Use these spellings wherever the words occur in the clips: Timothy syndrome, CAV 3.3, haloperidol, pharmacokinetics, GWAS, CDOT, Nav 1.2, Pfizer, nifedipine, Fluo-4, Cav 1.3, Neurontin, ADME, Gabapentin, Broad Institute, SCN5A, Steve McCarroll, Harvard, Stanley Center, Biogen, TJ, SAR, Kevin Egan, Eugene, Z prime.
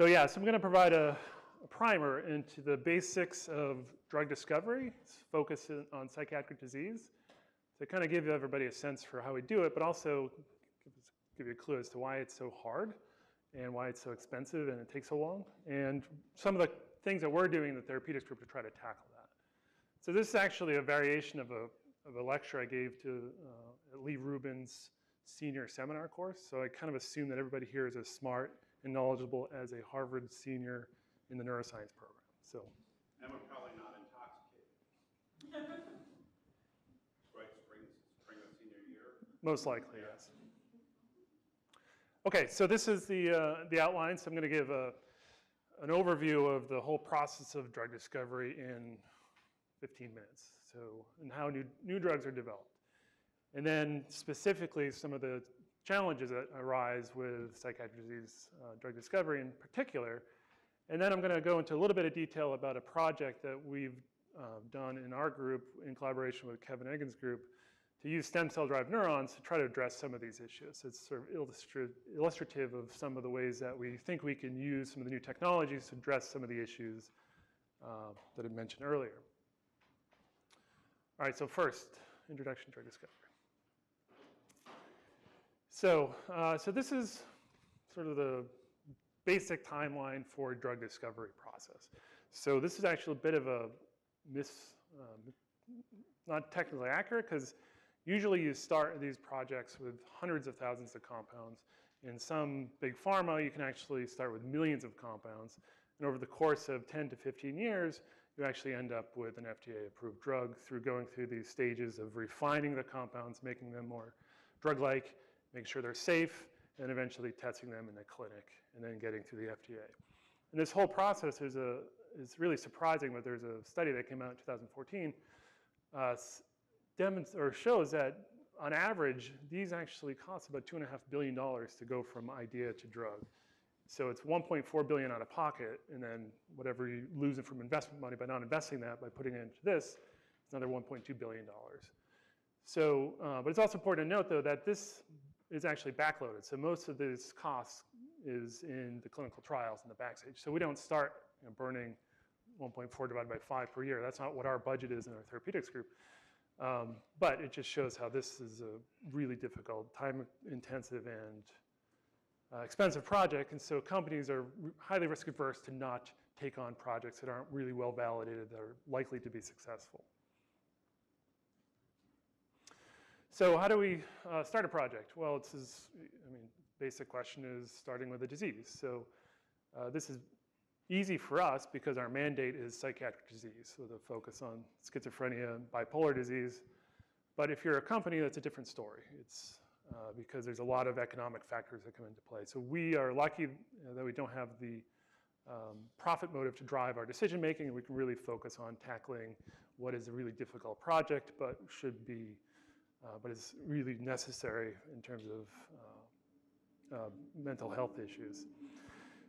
So yeah, so I'm going to provide a primer into the basics of drug discovery, focused on psychiatric disease, to kind of give everybody a sense for how we do it, but also give you a clue as to why it's so hard and why it's so expensive and it takes so long, and some of the things that we're doing in the therapeutics group to try to tackle that. So this is actually a variation of a lecture I gave to Lee Rubin's senior seminar course. So I kind of assume that everybody here is as smart and knowledgeable as a Harvard senior in the neuroscience program. So, and we're probably not intoxicated. Right, spring of senior year? Most likely, yeah. Yes. Okay, so this is the outline. So I'm going to give an overview of the whole process of drug discovery in 15 minutes. So, and how new drugs are developed. And then specifically some of the challenges that arise with psychiatric disease drug discovery in particular. And then I'm going to go into a little bit of detail about a project that we've done in our group in collaboration with Kevin Egan's group to use stem cell-derived neurons to try to address some of these issues. It's sort of illustrative of some of the ways that we think we can use some of the new technologies to address some of the issues that I mentioned earlier. All right, so first, introduction to drug discovery. So, so this is sort of the basic timeline for drug discovery process. So this is actually a bit of a not technically accurate, because usually you start these projects with hundreds of thousands of compounds. In some big pharma, you can actually start with millions of compounds. And over the course of 10 to 15 years, you actually end up with an FDA-approved drug through going through these stages of refining the compounds, making them more drug-like, making sure they're safe, and eventually testing them in the clinic, and then getting through the FDA. And this whole process is really surprising, but there's a study that came out in 2014 shows that on average, these actually cost about $2.5 billion to go from idea to drug. So it's 1.4 billion out of pocket, and then whatever you lose from investment money by not investing that, by putting it into this, it's another $1.2 billion. So, but it's also important to note though that this is actually backloaded. So most of this cost is in the clinical trials in the backstage. So we don't start burning 1.4 divided by 5 per year. That's not what our budget is in our therapeutics group. But it just shows how this is a really difficult, time-intensive, and expensive project. And so companies are highly risk-averse to not take on projects that aren't really well-validated, that are likely to be successful. So how do we start a project? Well, basic question is starting with a disease. So this is easy for us because our mandate is psychiatric disease, so the focus on schizophrenia and bipolar disease. But if you're a company, that's a different story. It's because there's a lot of economic factors that come into play. So we are lucky that we don't have the profit motive to drive our decision making, and we can really focus on tackling what is a really difficult project, but should be, but is really necessary in terms of mental health issues.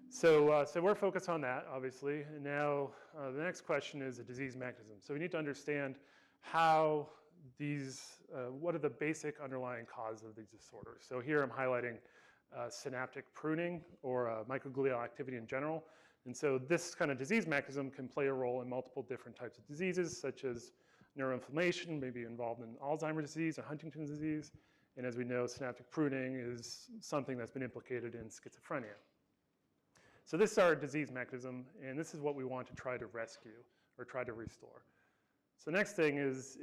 So we're focused on that, obviously. And now the next question is the disease mechanism. So we need to understand how these, what are the basic underlying causes of these disorders. So here I'm highlighting synaptic pruning or microglial activity in general. And so this kind of disease mechanism can play a role in multiple different types of diseases, such as neuroinflammation, maybe involved in Alzheimer's disease or Huntington's disease. And as we know, synaptic pruning is something that's been implicated in schizophrenia. So this is our disease mechanism, and this is what we want to try to rescue or try to restore. So next thing is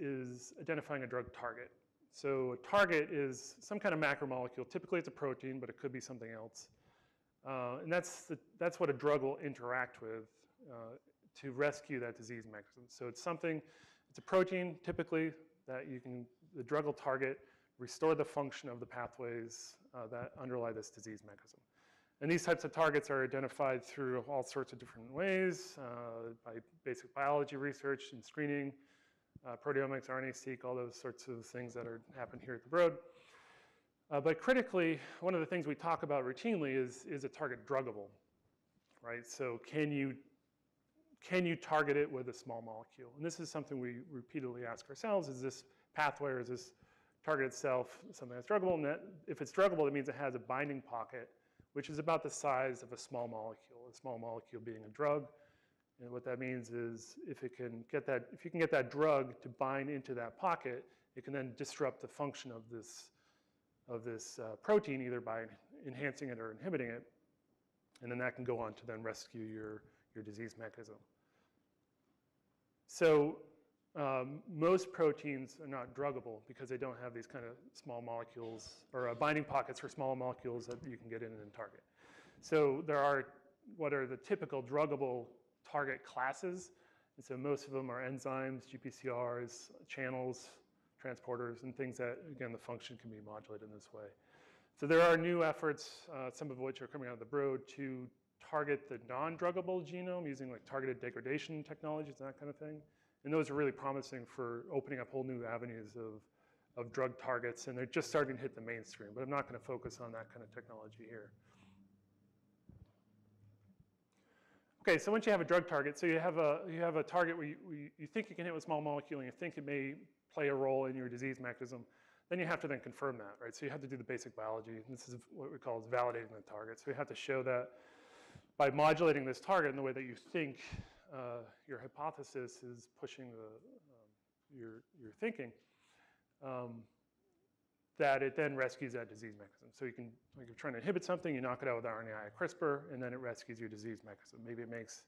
identifying a drug target. So a target is some kind of macromolecule. Typically it's a protein, but it could be something else. And that's what a drug will interact with to rescue that disease mechanism. So it's something, it's a protein typically that the drug will target, restore the function of the pathways that underlie this disease mechanism. And these types of targets are identified through all sorts of different ways, by basic biology research and screening, proteomics, RNA-seq, all those sorts of things that happen here at the Broad. But critically, one of the things we talk about routinely is a target druggable, right? So can you target it with a small molecule? And this is something we repeatedly ask ourselves, is this pathway or is this target itself something that's druggable? And if it's druggable, that means it has a binding pocket which is about the size of a small molecule being a drug. And what that means is if you can get that drug to bind into that pocket, it can then disrupt the function of this protein, either by enhancing it or inhibiting it. And then that can go on to then rescue your disease mechanism. So most proteins are not druggable because they don't have these kind of small molecules or binding pockets for small molecules that you can get in and target. So there are what are the typical druggable target classes. And so most of them are enzymes, GPCRs, channels, transporters, and things that, again, the function can be modulated in this way. So there are new efforts, some of which are coming out of the Broad, to target the non-druggable genome using like targeted degradation technologies and that kind of thing. And those are really promising for opening up whole new avenues of drug targets. And they're just starting to hit the mainstream. But I'm not going to focus on that kind of technology here. OK, so once you have a drug target, so you have a target where you think you can hit with small molecule, and you think it may play a role in your disease mechanism. Then you have to then confirm that, right? So you have to do the basic biology. And this is what we call validating the target. So you have to show that by modulating this target in the way that you think your hypothesis is pushing the, your thinking, that it then rescues that disease mechanism. So you can, like you're trying to inhibit something, you knock it out with RNAi or CRISPR, and then it rescues your disease mechanism. Maybe it makes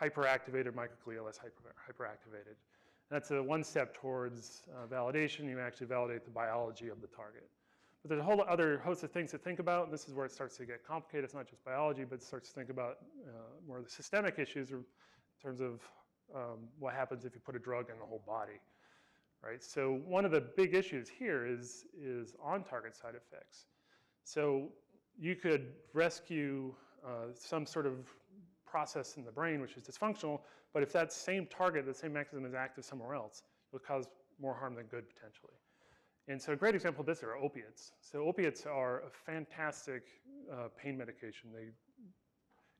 hyperactivated microglia less hyperactivated. That's a one step towards validation. You actually validate the biology of the target. But there's a whole other host of things to think about. And this is where it starts to get complicated. It's not just biology, but it starts to think about more of the systemic issues in terms of what happens if you put a drug in the whole body. Right? So one of the big issues here is on-target side effects. So you could rescue some sort of process in the brain, which is dysfunctional, but if that same target, the same mechanism is active somewhere else, it will cause more harm than good potentially. And so a great example of this are opiates. So opiates are a fantastic pain medication. They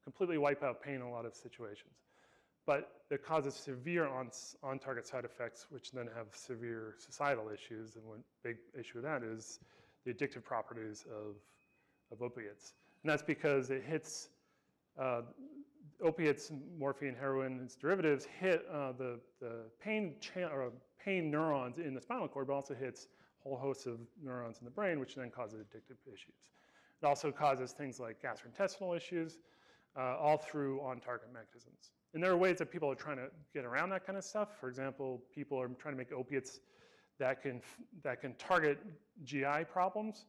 completely wipe out pain in a lot of situations. But it causes severe on-target side effects, which then have severe societal issues. And one big issue of that is the addictive properties of opiates. And that's because it hits opiates, morphine, heroin, its derivatives hit the pain neurons in the spinal cord, but also hits a whole host of neurons in the brain, which then causes addictive issues. It also causes things like gastrointestinal issues, all through on-target mechanisms. And there are ways that people are trying to get around that kind of stuff. For example, people are trying to make opiates that can target GI problems,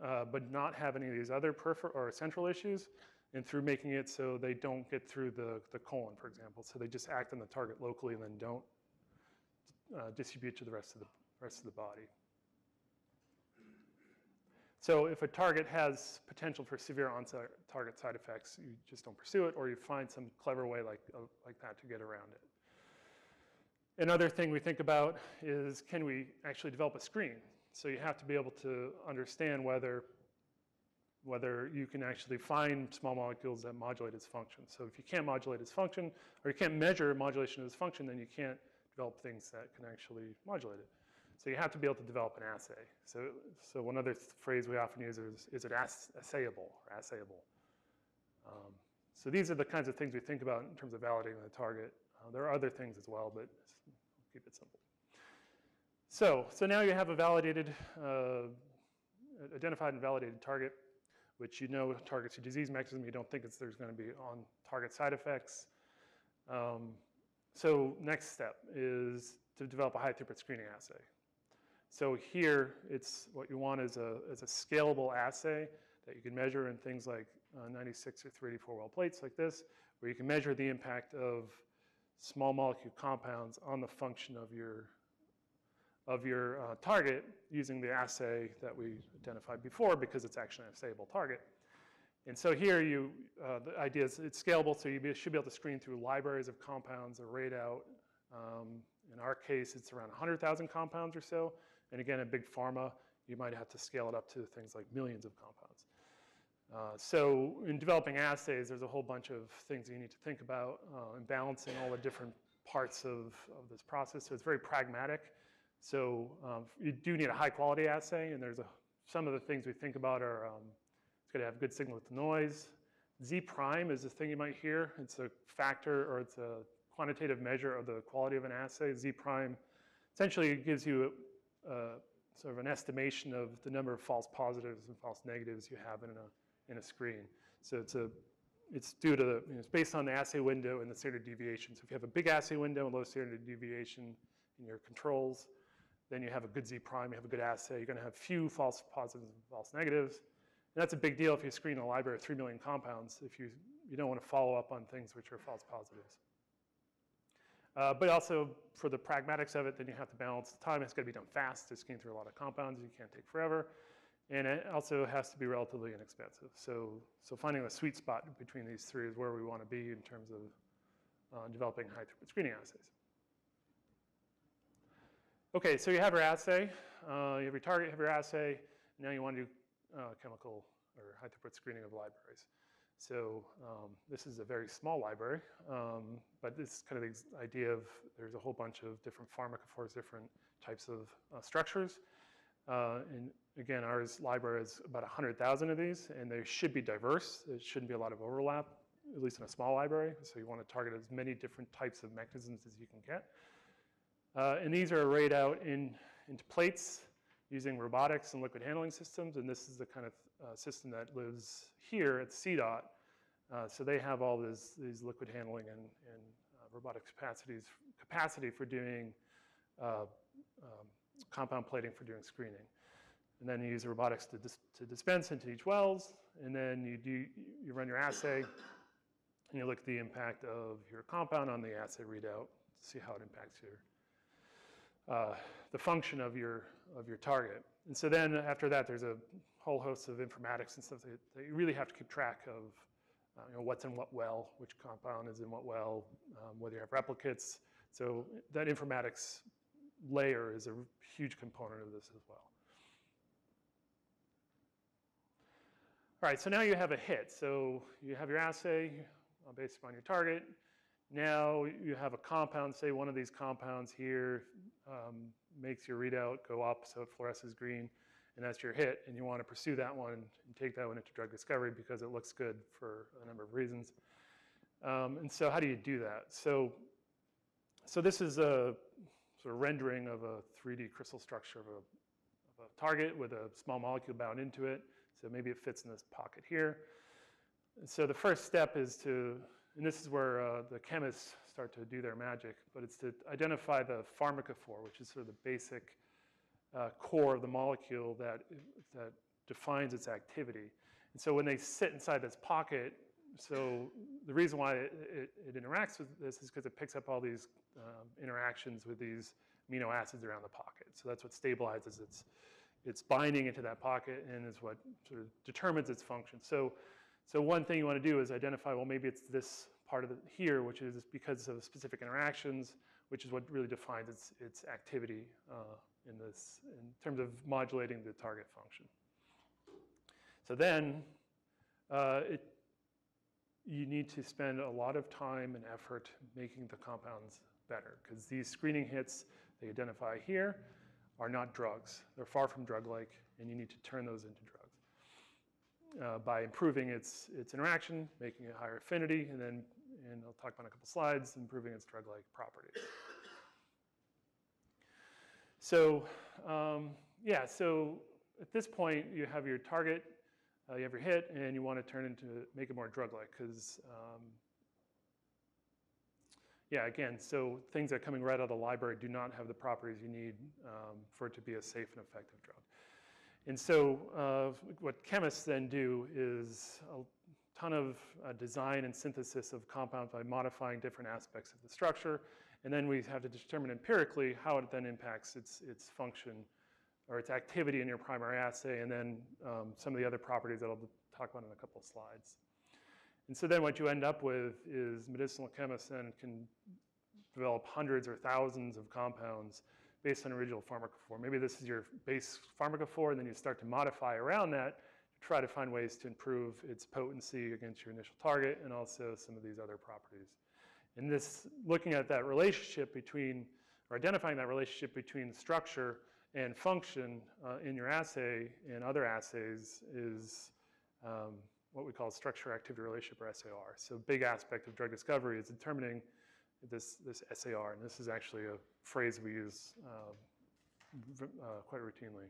but not have any of these other peripheral or central issues. And through making it so they don't get through the colon, for example. So they just act on the target locally and then don't distribute to the rest of the body. So if a target has potential for severe on-target side effects, you just don't pursue it, or you find some clever way like that to get around it. Another thing we think about is, can we actually develop a screen? So you have to be able to understand whether you can actually find small molecules that modulate its function. So if you can't modulate its function, or you can't measure modulation of its function, then you can't develop things that can actually modulate it. So you have to be able to develop an assay. So one other phrase we often use is it assayable or assayable? So these are the kinds of things we think about in terms of validating the target. There are other things as well, but I'll keep it simple. So now you have a identified and validated target, which you know targets your disease mechanism. You don't think there's going to be on-target side effects. So next step is to develop a high-throughput screening assay. So here, it's what you want is a scalable assay that you can measure in things like 96 or 384 well plates like this, where you can measure the impact of small molecule compounds on the function of your target using the assay that we identified before, because it's actually an assayable target. And so here the idea is it's scalable, so you should be able to screen through libraries of compounds arrayed out. In our case, it's around 100,000 compounds or so. And again, in big pharma, you might have to scale it up to things like millions of compounds. So in developing assays, there's a whole bunch of things you need to think about in balancing all the different parts of this process. So it's very pragmatic. So you do need a high-quality assay, and some of the things we think about are It's going to have good signal to noise. Z prime is this thing you might hear. It's a factor, or it's a quantitative measure of the quality of an assay. Z prime essentially gives you sort of an estimation of the number of false positives and false negatives you have in a screen. So it's due to the, it's based on the assay window and the standard deviation. So if you have a big assay window and low standard deviation in your controls, then you have a good Z prime, you have a good assay, you're going to have few false positives and false negatives. And that's a big deal if you screen a library of 3 million compounds, if you don't want to follow up on things which are false positives. But also, for the pragmatics of it, then you have to balance the time. It's got to be done fast to scan through a lot of compounds. You can't take forever. And it also has to be relatively inexpensive. So finding a sweet spot between these three is where we want to be in terms of developing high-throughput screening assays. OK, so you have your assay. You have your target, you have your assay. Now you want to do chemical or high-throughput screening of libraries. So this is a very small library, but this is kind of the idea of there's a whole bunch of different pharmacophores, different types of structures. And again, ours library is about 100,000 of these, and they should be diverse. There shouldn't be a lot of overlap, at least in a small library. So you want to target as many different types of mechanisms as you can get. And these are arrayed out into plates using robotics and liquid handling systems. And this is the kind of system that lives here at CDOT. So they have all these liquid handling and robotic capacity for doing compound plating for doing screening. And then you use robotics to dispense into each wells. And then you run your assay, and you look at the impact of your compound on the assay readout to see how it impacts your the function of your target. And so then after that, there's a whole host of informatics and stuff that you really have to keep track of, what's in what well, which compound is in what well, whether you have replicates. So that informatics layer is a huge component of this as well. All right, so now you have a hit. So you have your assay based upon your target. Now you have a compound, say one of these compounds here makes your readout go up, so it fluoresces green, and that's your hit. And you want to pursue that one and take that one into drug discovery because it looks good for a number of reasons. And so how do you do that? So this is a sort of rendering of a 3D crystal structure of a target with a small molecule bound into it. So maybe it fits in this pocket here. And so the first step is to, and this is where the chemists start to do their magic, but it's to identify the pharmacophore, which is sort of the basic core of the molecule that defines its activity. And so when they sit inside this pocket, so the reason why it interacts with this is because it picks up all these interactions with these amino acids around the pocket. So that's what stabilizes its binding into that pocket and is what sort of determines its function. So one thing you want to do is identify, well, maybe it's this part of it here, which is because of specific interactions, which is what really defines its activity in terms of modulating the target function. So then you need to spend a lot of time and effort making the compounds better, because these screening hits they identify here are not drugs. They're far from drug-like, and you need to turn those into drugs. By improving its interaction, making it higher affinity, and I'll talk about in a couple slides, improving its drug-like properties. So so at this point you have your target, you have your hit, and you want to make it more drug-like because so things that are coming right out of the library do not have the properties you need for it to be a safe and effective drug. And so what chemists then do is a ton of design and synthesis of compounds by modifying different aspects of the structure. And then we have to determine empirically how it then impacts its function or its activity in your primary assay, and then some of the other properties that I'll talk about in a couple of slides. And so then what you end up with is medicinal chemists then can develop hundreds or thousands of compounds based on original pharmacophore. Maybe this is your base pharmacophore, and then you start to modify around that to try to find ways to improve its potency against your initial target and also some of these other properties. And this, looking at that relationship between, or identifying that relationship between structure and function in your assay and other assays is what we call structure-activity relationship, or SAR. So a big aspect of drug discovery is determining this SAR, and this is actually a phrase we use quite routinely.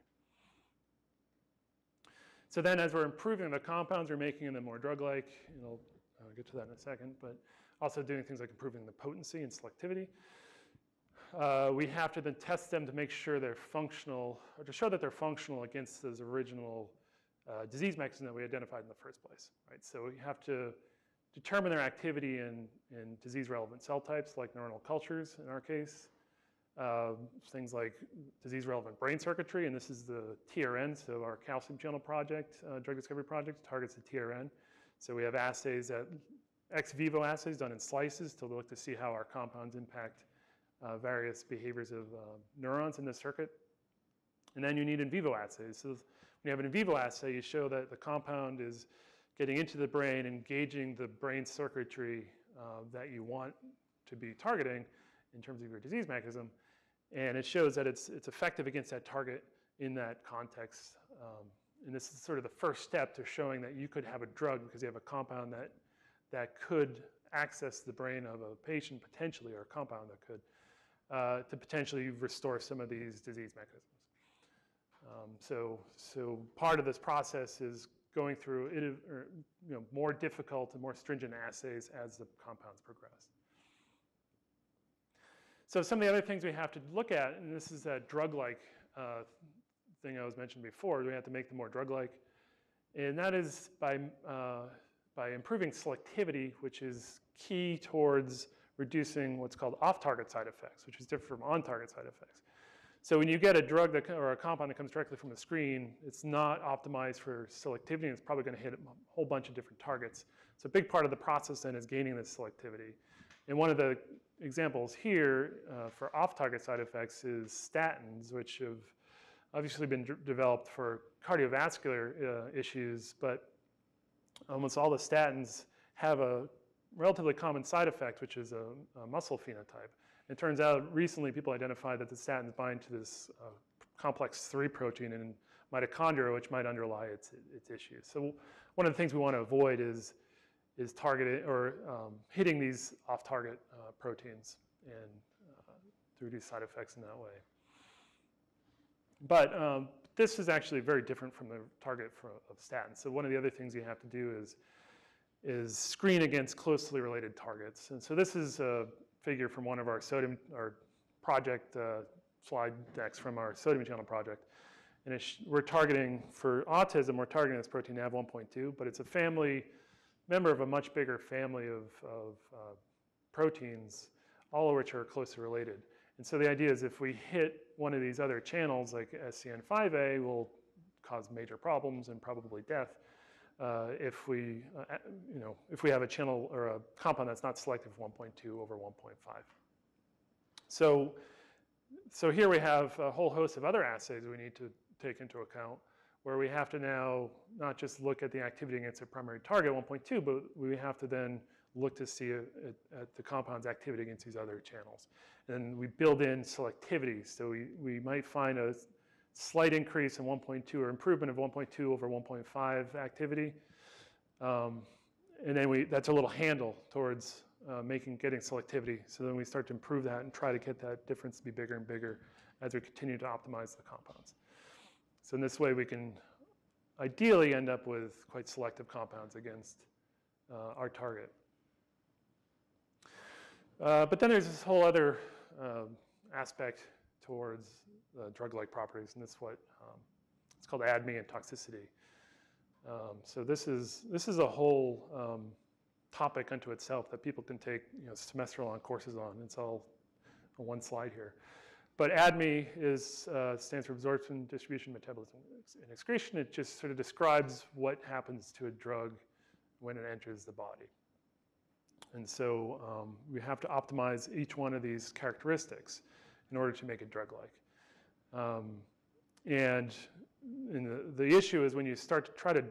So then as we're improving the compounds we're making them more drug-like, and I'll get to that in a second, but also doing things like improving the potency and selectivity, we have to then test them to make sure they're functional, or to show that they're functional against those original disease mechanism that we identified in the first place, right? So we have to determine their activity in disease-relevant cell types, like neuronal cultures in our case, things like disease-relevant brain circuitry, and this is the TRN, so our calcium channel project, drug discovery project, targets the TRN. So we have assays, ex vivo assays done in slices to look to see how our compounds impact various behaviors of neurons in the circuit. And then you need in vivo assays. So when you have an in vivo assay, you show that the compound is getting into the brain, engaging the brain circuitry that you want to be targeting in terms of your disease mechanism. And it shows that it's effective against that target in that context. And this is sort of the first step to showing that you could have a drug because you have a compound that could access the brain of a patient potentially, or a compound that could, to potentially restore some of these disease mechanisms. So part of this process is going through more difficult and more stringent assays as the compounds progress. So some of the other things we have to look at, and this is that drug-like thing I was mentioning before, we have to make them more drug-like, and that is by improving selectivity, which is key towards reducing what's called off-target side effects, which is different from on-target side effects. So when you get a drug or a compound that comes directly from the screen, it's not optimized for selectivity, and it's probably going to hit a whole bunch of different targets. So a big part of the process then is gaining this selectivity. And one of the examples here for off-target side effects is statins, which have obviously been developed for cardiovascular issues, but almost all the statins have a relatively common side effect, which is a muscle phenotype. It turns out recently people identified that the statins bind to this complex 3 protein in mitochondria, which might underlie its issues. So one of the things we want to avoid is targeted or hitting these off-target proteins and to reduce side effects in that way. But this is actually very different from the target of statins. So one of the other things you have to do is screen against closely related targets. And so this is a figure from one of our project slide decks from our sodium channel project. And we're targeting, for autism, we're targeting this protein Nav 1.2, but it's a family, member of a much bigger family of proteins, all of which are closely related. And so the idea is if we hit one of these other channels, like SCN5A, will cause major problems and probably death. If we have a channel or a compound that's not selective 1.2 over 1.5. So here we have a whole host of other assays we need to take into account, where we have to now not just look at the activity against a primary target 1.2, but we have to then look to see at the compound's activity against these other channels. And we build in selectivity. So we might find a slight increase in 1.2 or improvement of 1.2 over 1.5 activity. And then that's a little handle towards getting selectivity. So then we start to improve that and try to get that difference to be bigger and bigger as we continue to optimize the compounds. So in this way, we can ideally end up with quite selective compounds against our target. But then there's this whole other aspect towards drug-like properties, and that's what it's called ADME and toxicity. So this is a whole topic unto itself that people can take semester-long courses on. It's all on one slide here. But ADME stands for absorption, distribution, metabolism, and excretion. It just sort of describes what happens to a drug when it enters the body. And so we have to optimize each one of these characteristics in order to make it drug-like. And the issue is when you start to try to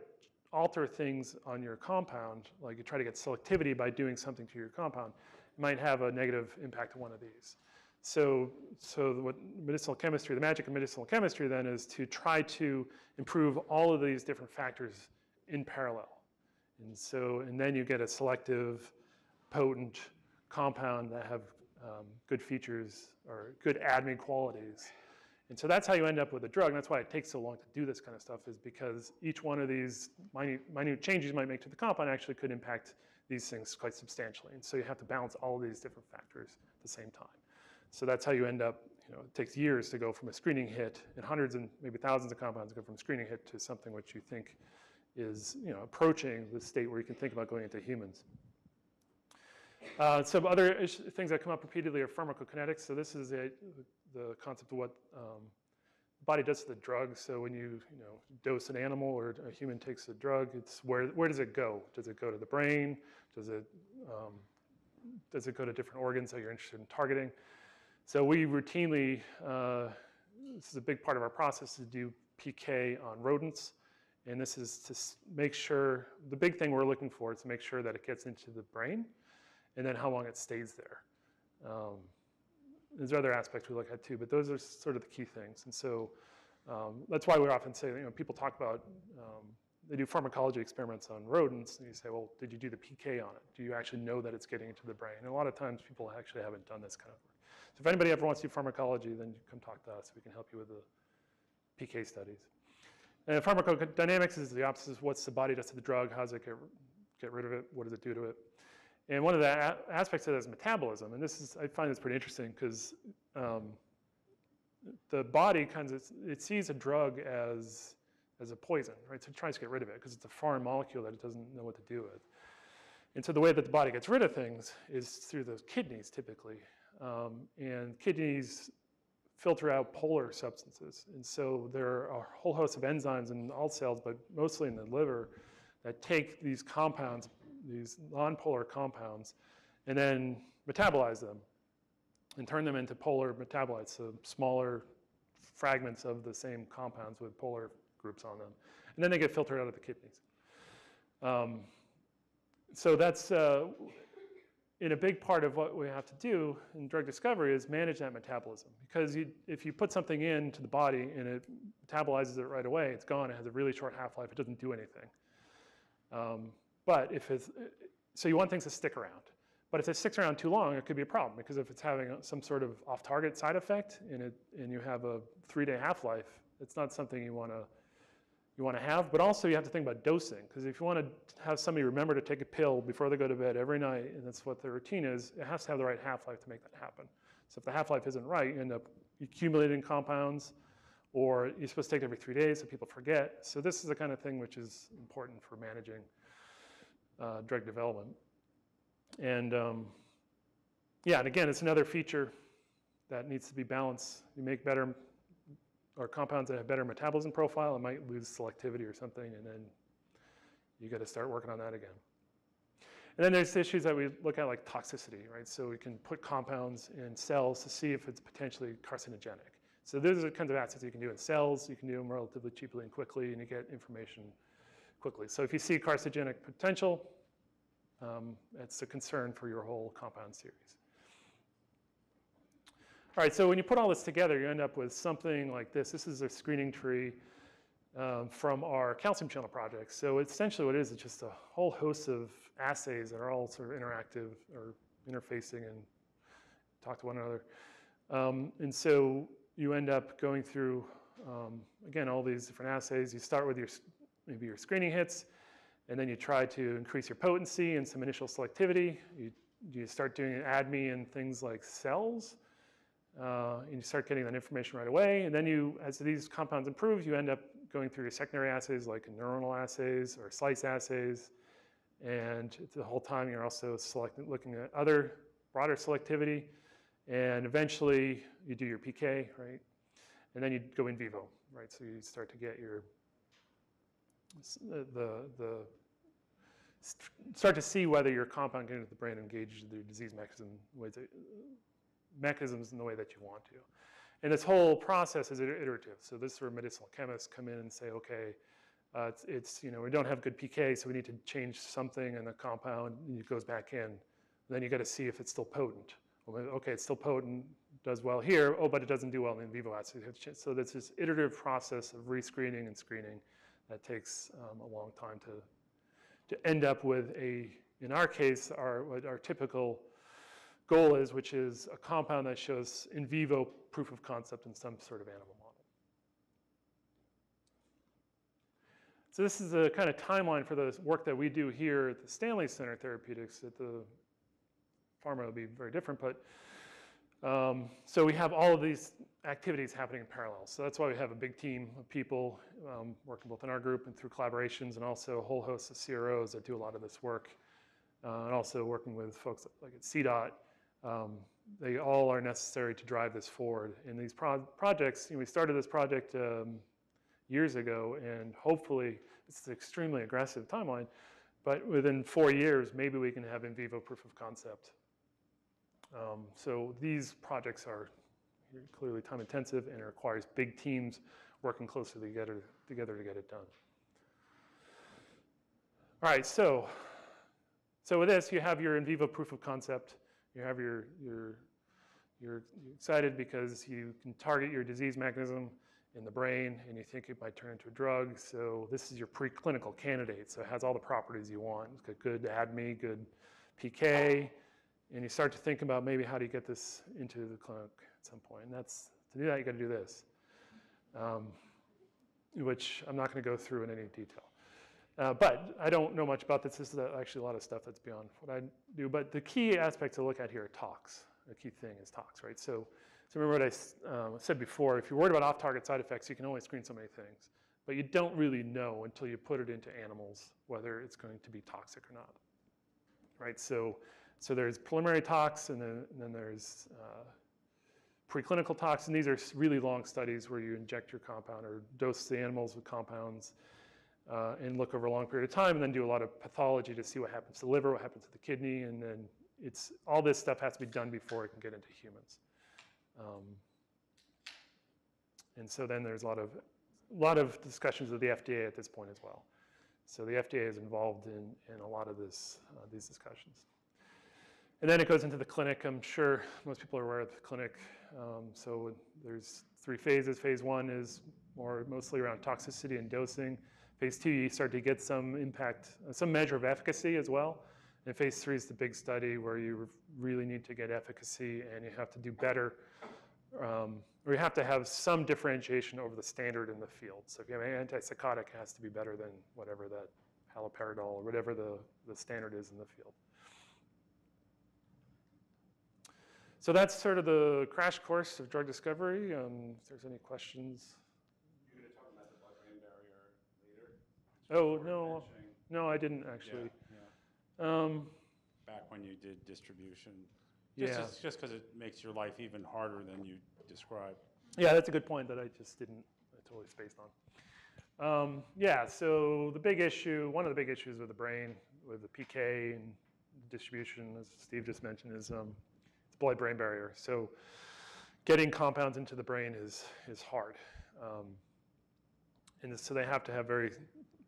alter things on your compound, like you try to get selectivity by doing something to your compound, it might have a negative impact on one of these. So what medicinal chemistry, the magic of medicinal chemistry then is to try to improve all of these different factors in parallel. And so, and then you get a selective, potent compound that have good features or good ADME qualities. And so that's how you end up with a drug. And that's why it takes so long to do this kind of stuff, is because each one of these minute changes you might make to the compound actually could impact these things quite substantially. And so you have to balance all these different factors at the same time. So that's how you end up, you know, it takes years to go from a screening hit and hundreds and maybe thousands of compounds to go from a screening hit to something which you think is, you know, approaching the state where you can think about going into humans. Some other things that come up repeatedly are pharmacokinetics. So this is the concept of what the body does to the drug. So when you, you know, dose an animal or a human takes a drug, it's where does it go? Does it go to the brain? Does it go to different organs that you're interested in targeting? So we routinely, this is a big part of our process, to do PK on rodents. And this is to make sure, the big thing we're looking for is to make sure that it gets into the brain, and then how long it stays there. There's other aspects we look at too, but those are sort of the key things. And so that's why we often say, you know, people talk about, they do pharmacology experiments on rodents, and you say, well, did you do the PK on it? Do you actually know that it's getting into the brain? And a lot of times people actually haven't done this kind of work. So if anybody ever wants to do pharmacology, then you come talk to us. We can help you with the PK studies. And pharmacodynamics is the opposite. What's the body does to the drug? How does it get rid of it? What does it do to it? And one of the aspects of that is metabolism. And this is, I find this pretty interesting, because the body kind of, it sees a drug as a poison, right? So it tries to get rid of it because it's a foreign molecule that it doesn't know what to do with. And so the way that the body gets rid of things is through the kidneys, typically. And kidneys filter out polar substances. And so there are a whole host of enzymes in all cells, but mostly in the liver, that take these compounds, these non-polar compounds, and then metabolize them and turn them into polar metabolites, so smaller fragments of the same compounds with polar groups on them. And then they get filtered out of the kidneys. So that's, in a big part of what we have to do in drug discovery is manage that metabolism. Because if you put something into the body and it metabolizes it right away, it's gone, it has a really short half-life, it doesn't do anything. But if it's, so you want things to stick around. But if it sticks around too long, it could be a problem, because if it's having some sort of off-target side effect and you have a 3-day half-life, it's not something you want to have. But also you have to think about dosing, because if you want to have somebody remember to take a pill before they go to bed every night, and that's what their routine is, it has to have the right half-life to make that happen. So if the half-life isn't right, you end up accumulating compounds, or you're supposed to take it every 3 days so people forget. So this is the kind of thing which is important for managing drug development. And yeah, and again, it's another feature that needs to be balanced. You make better, or compounds that have better metabolism profile, it might lose selectivity or something, and then you got to start working on that again. And then there's issues that we look at, like toxicity, right? So we can put compounds in cells to see if it's potentially carcinogenic. So those are the kinds of assets you can do in cells. You can do them relatively cheaply and quickly, and you get information quickly. So if you see carcinogenic potential, it's a concern for your whole compound series. All right, so when you put all this together, you end up with something like this. This is a screening tree from our calcium channel project. So essentially what it is, it's just a whole host of assays that are all sort of interactive or interfacing and talk to one another. And so you end up going through, again, all these different assays. You start with your, maybe your screening hits, and then you try to increase your potency and some initial selectivity. You start doing an ADME in things like cells, and you start getting that information right away. And then you, as these compounds improve, you end up going through your secondary assays, like neuronal assays or slice assays. And the whole time you're also looking at other broader selectivity. And eventually, you do your PK, right? And then you go in vivo, right? So you start to get your, start to see whether your compound getting into the brain engages the disease mechanisms in the way that you want to. And this whole process is iterative. So this is where medicinal chemists come in and say, okay, it's you know, we don't have good PK, so we need to change something in the compound, and it goes back in. And then you got to see if it's still potent. Okay, it's still potent, does well here, oh, but it doesn't do well in vivo assays. So that's this iterative process of rescreening and screening That takes a long time to end up with a, in our case, what our typical goal is, which is a compound that shows in vivo proof of concept in some sort of animal model. So this is a kind of timeline for the work that we do here at the Stanley Center Therapeutics. At the pharma will be very different, but so we have all of these activities happening in parallel. So that's why we have a big team of people working both in our group and through collaborations, and also a whole host of CROs that do a lot of this work, and also working with folks like at CDOT. They all are necessary to drive this forward. And these projects, you know, we started this project years ago, and hopefully, it's an extremely aggressive timeline, but within 4 years, maybe we can have in vivo proof of concept. So these projects are clearly time intensive, and it requires big teams working closely together to get it done. All right, so with this, you have your in vivo proof of concept. You have you're excited because you can target your disease mechanism in the brain, and you think it might turn into a drug. So this is your preclinical candidate. So it has all the properties you want. It's got good ADME, good PK. And you start to think about maybe how do you get this into the clinic at some point. And that's, to do that, you got to do this, which I'm not going to go through in any detail. But I don't know much about this. This is actually a lot of stuff that's beyond what I do. But the key aspect to look at here are tox. The key thing is tox, right? So remember what I said before. If you're worried about off-target side effects, you can only screen so many things. But you don't really know until you put it into animals whether it's going to be toxic or not, right? So there's preliminary tox, and then there's preclinical tox. And these are really long studies where you inject your compound or dose the animals with compounds and look over a long period of time, and then do a lot of pathology to see what happens to the liver, what happens to the kidney, and then it's all this stuff has to be done before it can get into humans. And so then there's a lot of discussions with the FDA at this point as well. So the FDA is involved in a lot of this these discussions. And then it goes into the clinic. I'm sure most people are aware of the clinic. So there's 3 phases. Phase 1 is more mostly around toxicity and dosing. Phase 2, you start to get some impact, some measure of efficacy as well. And phase 3 is the big study where you really need to get efficacy, and you have to do better, or you have to have some differentiation over the standard in the field. So if you have an antipsychotic, it has to be better than whatever that haloperidol or whatever the standard is in the field. So that's sort of the crash course of drug discovery. If there's any questions. You're going to talk about the blood-brain barrier later? Oh, no. No, I didn't, actually. Yeah. Back when you did distribution. Just because it makes your life even harder than you described. Yeah, that's a good point that I just didn't, I totally spaced on. Yeah, so the big issue, one of the big issues with the brain, with the PK and distribution, as Steve just mentioned, is blood-brain barrier. So getting compounds into the brain is hard. And so they have to have very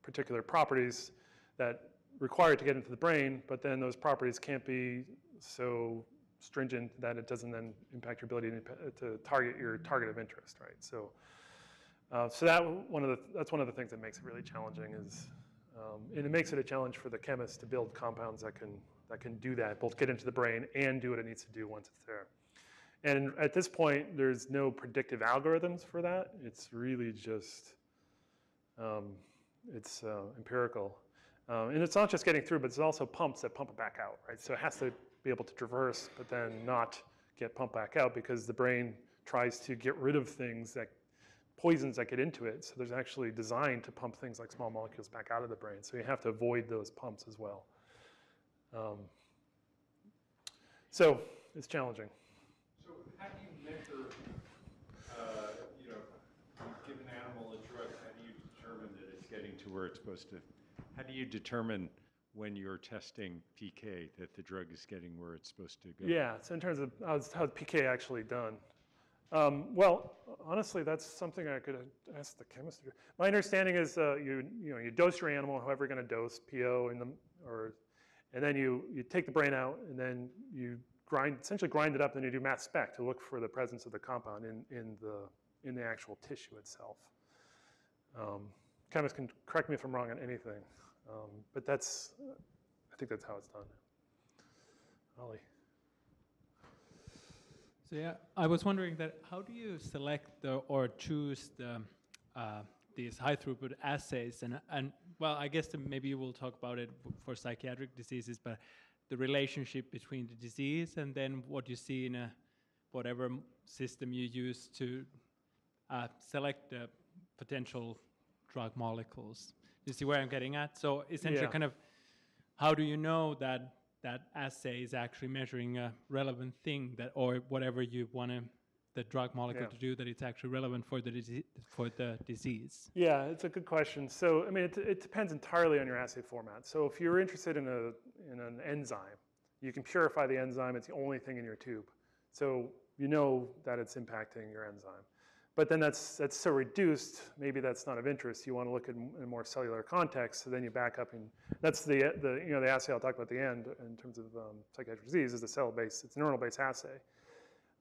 particular properties that require it to get into the brain, but then those properties can't be so stringent that it doesn't then impact your ability to target your target of interest, right? So that's one of the things that makes it really challenging is, and it makes it a challenge for the chemists to build compounds that can do that, both get into the brain and do what it needs to do once it's there. And at this point, there's no predictive algorithms for that. It's really just, it's empirical. And it's not just getting through, but it's also pumps that pump it back out, right? So it has to be able to traverse, but then not get pumped back out because the brain tries to get rid of things poisons that get into it. So there's actually designed to pump things like small molecules back out of the brain. So you have to avoid those pumps as well. So it's challenging. So how do you measure, you know, give an animal a drug, how do you determine that it's getting to where it's supposed to? How do you determine when you're testing PK that the drug is getting where it's supposed to go? Yeah, so in terms of how the PK actually done. Well, honestly, that's something I could ask the chemist to do. My understanding is you dose your animal, whoever you're going to dose, PO, and then you take the brain out, and then you essentially grind it up, and you do mass spec to look for the presence of the compound in the actual tissue itself. chemists can correct me if I'm wrong on anything, but that's, I think that's how it's done. Ollie. So yeah, I was wondering that how do you select the, or choose the, these high throughput assays? And well, I guess maybe we'll talk about it for psychiatric diseases, but the relationship between the disease and then what you see in a, whatever system you use to select the potential drug molecules. You see where I'm getting at? So essentially, yeah, kind of, how do you know that that assay is actually measuring a relevant thing, that, or whatever you want to, the drug molecule, yeah, to do, that it's actually relevant for the disease? Yeah, it's a good question. So I mean, it depends entirely on your assay format. So if you're interested in an enzyme, you can purify the enzyme. It's the only thing in your tube, so you know that it's impacting your enzyme. But then that's so reduced, maybe that's not of interest. You want to look in a more cellular context, so then you back up, and that's the you know, the assay I'll talk about at the end in terms of psychiatric disease is the cell-based, it's a neuronal-based assay.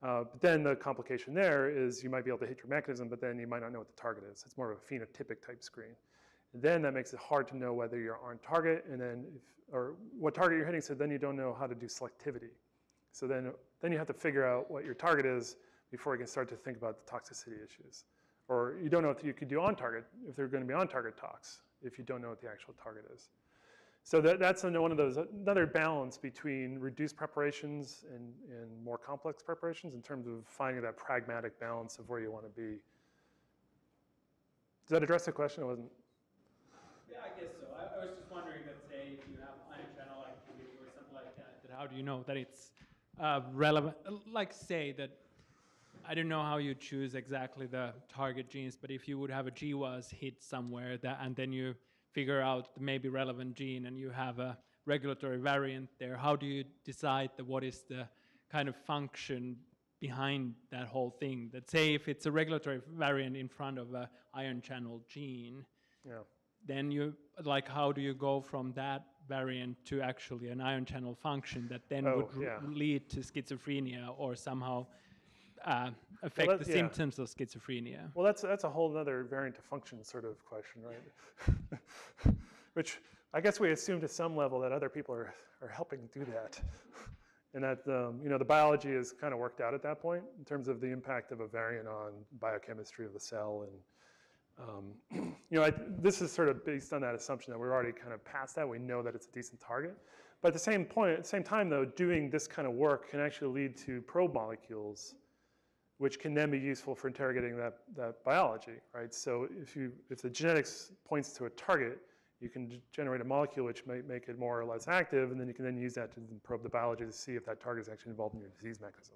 But then the complication there is you might be able to hit your mechanism, but then you might not know what the target is. It's more of a phenotypic type screen. And then that makes it hard to know whether you're on target, and then or what target you're hitting, so then you don't know how to do selectivity. So then you have to figure out what your target is before you can start to think about the toxicity issues. Or you don't know if you could do on target, if they're going to be on target tox, if you don't know what the actual target is. So that's one of those, another balance between reduced preparations and more complex preparations in terms of finding that pragmatic balance of where you want to be. Does that address the question? It wasn't. Yeah, I guess so. I was just wondering that, say, if you have ion channel activity or something like that, how do you know that it's relevant? Like, say that, I don't know how you choose exactly the target genes, but if you would have a GWAS hit somewhere, that, and then you figure out the maybe relevant gene and you have a regulatory variant there, how do you decide that what is the kind of function behind that whole thing? That, say, if it's a regulatory variant in front of an ion channel gene, yeah, then you, like, how do you go from that variant to actually an ion channel function that then would, yeah, lead to schizophrenia or somehow affect the, yeah, symptoms of schizophrenia? Well, that's a whole other variant of function sort of question, right? Which I guess we assume to some level that other people are helping do that, and that you know, the biology is kind of worked out at that point in terms of the impact of a variant on biochemistry of the cell, and you know, this is sort of based on that assumption that we're already kind of past that. We know that it's a decent target. But at the same point, at the same time, though, doing this kind of work can actually lead to probe molecules, which can then be useful for interrogating that biology, right? So if the genetics points to a target, you can generate a molecule which might make it more or less active, and then you can then use that to probe the biology to see if that target is actually involved in your disease mechanism.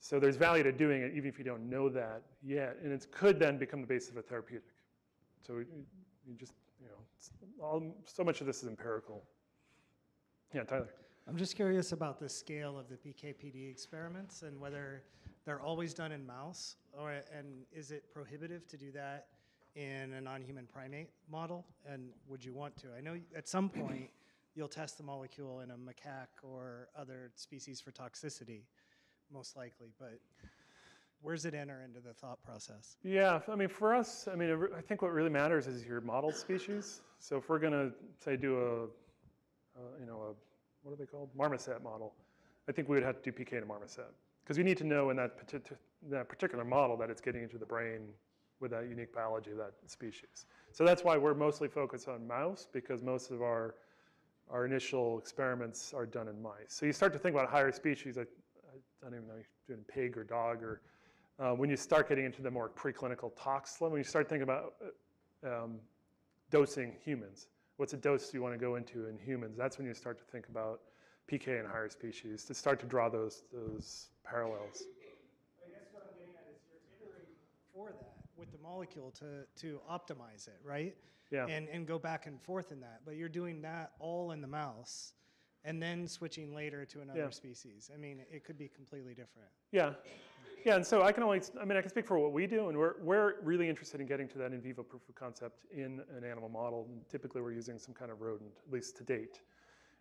So there's value to doing it, even if you don't know that yet, and it could then become the basis of a therapeutic. So you just, you know, so much of this is empirical. Yeah, Tyler. I'm just curious about the scale of the PK/PD experiments and whether they're always done in mouse, and is it prohibitive to do that in a non-human primate model, and would you want to? I know at some point you'll test the molecule in a macaque or other species for toxicity, most likely, but where does it enter into the thought process? Yeah, I mean, for us, I mean, I think what really matters is your model species. So if we're gonna, say, do a what are they called? Marmoset model. I think we would have to do PK to marmoset, because you need to know in that particular model that it's getting into the brain with that unique biology of that species. So that's why we're mostly focused on mouse, because most of our initial experiments are done in mice. So you start to think about higher species. I don't even know if you're doing pig or dog, or when you start getting into the more preclinical tox level, when you start thinking about dosing humans. What's a dose you want to go into in humans? That's when you start to think about PK and higher species, to start to draw those parallels. I guess what I'm getting at is you're iterating for that with the molecule to optimize it, right? Yeah. And go back and forth in that. But you're doing that all in the mouse and then switching later to another, yeah, species. I mean, it could be completely different. Yeah. Yeah, and so I can speak for what we do, and we're really interested in getting to that in vivo proof of concept in an animal model. And typically we're using some kind of rodent, at least to date.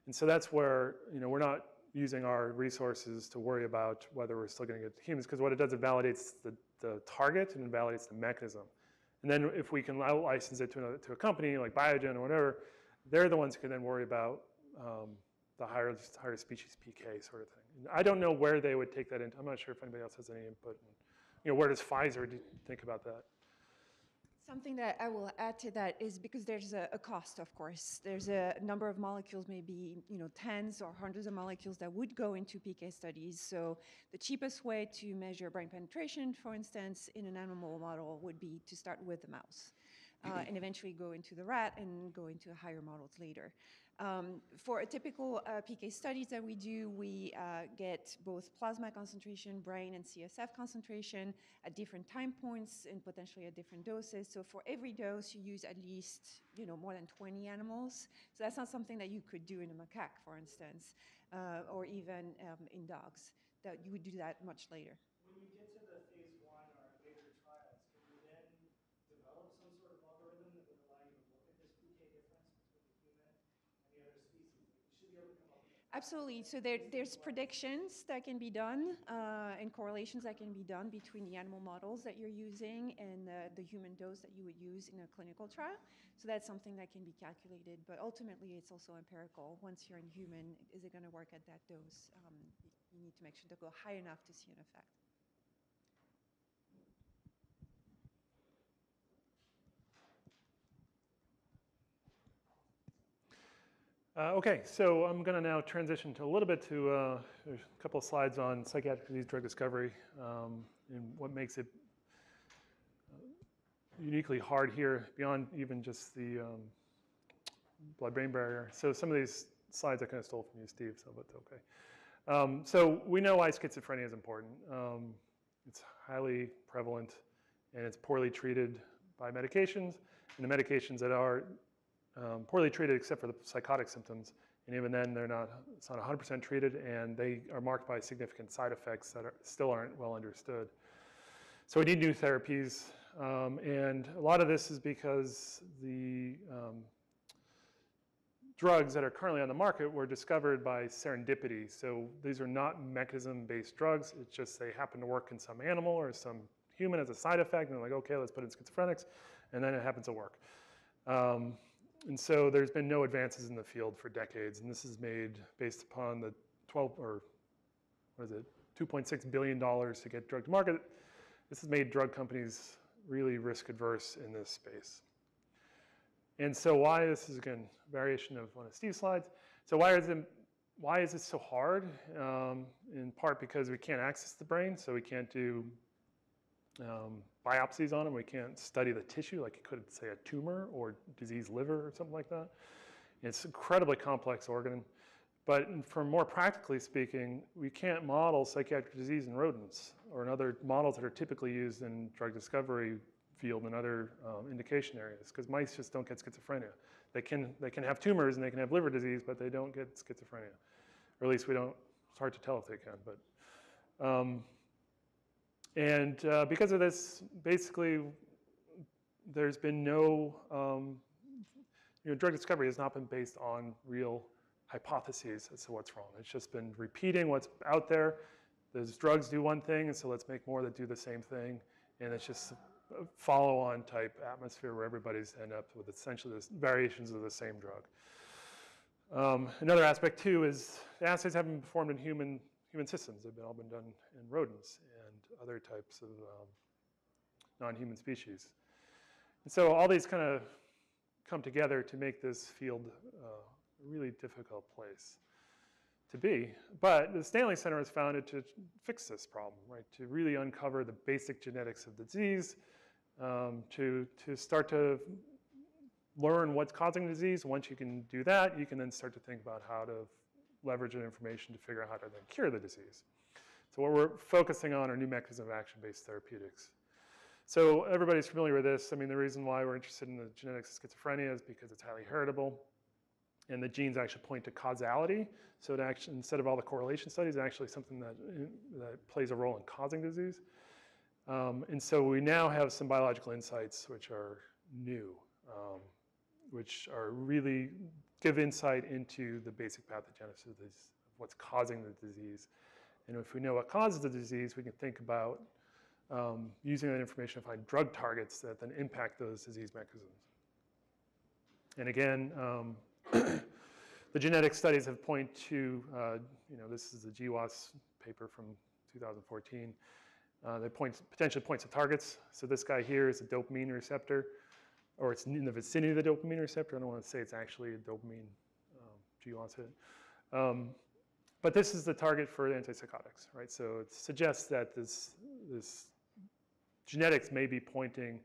And so that's where, you know, we're not using our resources to worry about whether we're still gonna get to humans, because what it does, it validates the target and it validates the mechanism. And then if we can out-license it to a company like Biogen or whatever, they're the ones who can then worry about the higher species PK sort of thing. And I don't know where they would take that into. I'm not sure if anybody else has any input. And, you know, where does Pfizer think about that? Something that I will add to that is because there's a cost, of course. There's a number of molecules, maybe tens or hundreds of molecules that would go into PK studies. So the cheapest way to measure brain penetration, for instance, in an animal model would be to start with the mouse and eventually go into the rat and go into higher models later. For a typical PK studies that we do, we get both plasma concentration, brain, and CSF concentration at different time points and potentially at different doses. So for every dose, you use at least more than 20 animals. So that's not something that you could do in a macaque, for instance, or even in dogs. That you would do that much later. When you get to the phase one or later trials, can you then develop some sort of algorithm that would allow you to look at this PK difference between the human and the other species? You should be able to come up with that. Absolutely. So there's predictions that can be done and correlations that can be done between the animal models that you're using and the human dose that you would use in a clinical trial. So that's something that can be calculated, but ultimately it's also empirical. Once you're in human, is it going to work at that dose? You need to make sure to go high enough to see an effect. Okay, so I'm going to now transition to a little bit to a couple of slides on psychiatric disease drug discovery and what makes it uniquely hard here beyond even just the blood-brain barrier. So some of these slides I kind of stole from you, Steve, so that's okay. So we know why schizophrenia is important. It's highly prevalent and it's poorly treated by medications, and the medications that are poorly treated except for the psychotic symptoms, and even then it's not 100% treated, and they are marked by significant side effects that still aren't well understood. So we need new therapies, and a lot of this is because the drugs that are currently on the market were discovered by serendipity. So these are not mechanism-based drugs, it's just they happen to work in some animal or some human as a side effect, and they're like, okay, let's put in schizophrenics, and then it happens to work. And so there's been no advances in the field for decades, and this is made based upon the $2.6 billion to get drug to market. This has made drug companies really risk adverse in this space. And so why, this is again, a variation of one of Steve's slides. So why is it so hard? In part because we can't access the brain, so we can't do biopsies on them. We can't study the tissue, like it could say a tumor or diseased liver or something like that. It's an incredibly complex organ. But for more practically speaking, we can't model psychiatric disease in rodents or in other models that are typically used in drug discovery field and other indication areas, because mice just don't get schizophrenia. They can have tumors and they can have liver disease, but they don't get schizophrenia. Or at least we don't, it's hard to tell if they can, but. And because of this, basically, there's been no, drug discovery has not been based on real hypotheses as to what's wrong. It's just been repeating what's out there. Those drugs do one thing, and so let's make more that do the same thing. And it's just a follow-on type atmosphere where everybody's end up with essentially the variations of the same drug. Another aspect, too, is the assays haven't been performed in human systems. They've all been done in rodents and other types of non-human species. And so all these kind of come together to make this field a really difficult place to be. But the Stanley Center was founded to fix this problem, right? To really uncover the basic genetics of the disease, to start to learn what's causing disease. Once you can do that, you can then start to think about how to leverage that information to figure out how to then cure the disease. So what we're focusing on are new mechanism of action-based therapeutics. So everybody's familiar with this. I mean, the reason why we're interested in the genetics of schizophrenia is because it's highly heritable, and the genes actually point to causality. So it actually, instead of all the correlation studies, it's actually something that plays a role in causing disease. And so we now have some biological insights which are new, which are really give insight into the basic pathogenesis of what's causing the disease. And if we know what causes the disease, we can think about using that information to find drug targets that then impact those disease mechanisms. And again, the genetic studies have pointed to, this is the GWAS paper from 2014. That potentially points to targets. So this guy here is a dopamine receptor, or it's in the vicinity of the dopamine receptor. I don't want to say it's actually a dopamine GWAS hit. But this is the target for antipsychotics, right? So it suggests that this genetics may be pointing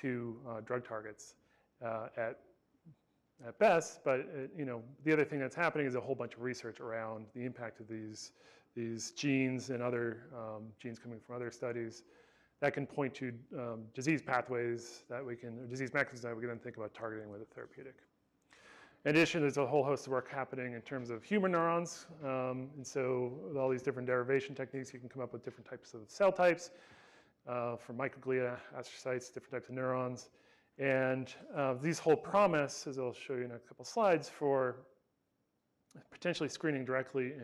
to drug targets at best, but the other thing that's happening is a whole bunch of research around the impact of these genes and other genes coming from other studies that can point to disease pathways that we can, or disease mechanisms that we can then think about targeting with a therapeutic. In addition, there's a whole host of work happening in terms of human neurons, and so with all these different derivation techniques, you can come up with different types of cell types, from microglia, astrocytes, different types of neurons. And these hold promise, as I'll show you in a couple slides, for potentially screening directly